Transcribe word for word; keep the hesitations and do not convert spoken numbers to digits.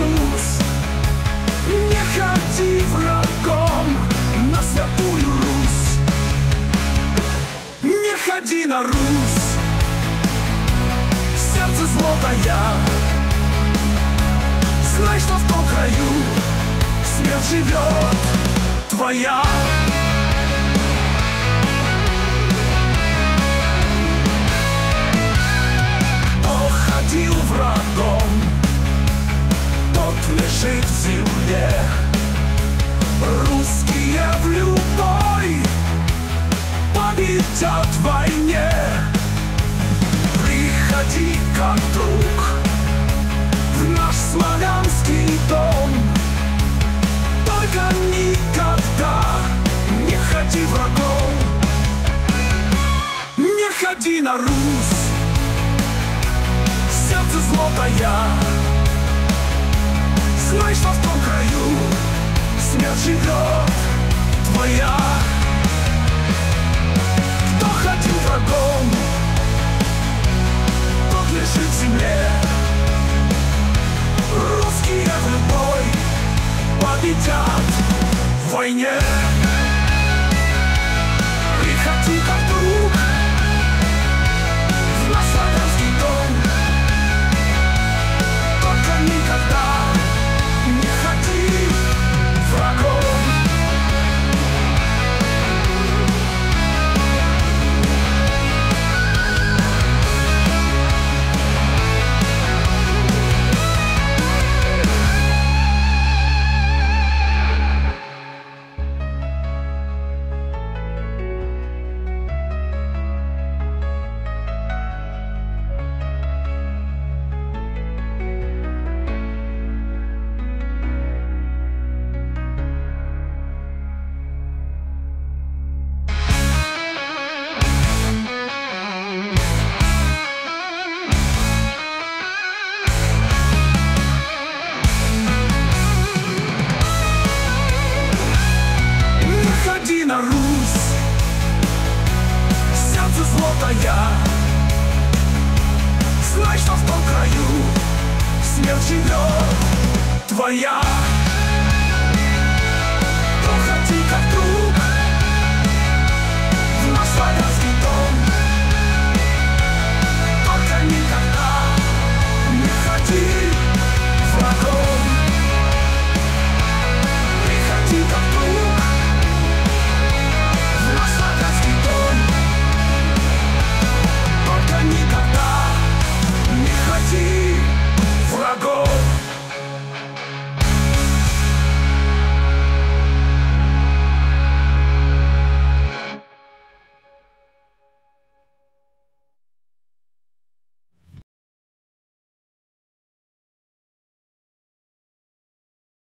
Иисус, не ходи врагом на святую Русь, не ходи на Русь, сердце злотая, знай, что в том краю смерть живет твоя. Ходил врагом, тот лежит в земле. Русские в любой победят в войне. Приходи как друг в наш славянский дом, только никогда не ходи врагом, не ходи на Русь, сердце злотая, знай, что в том краю смерть живет твоя. Кто ходил врагом, тот лежит в земле. Русские в любой победят в войне. Приходи как друг в наш славянский дом, никогда не ходи врагом. Знай, что в том краю смерть живет твоя.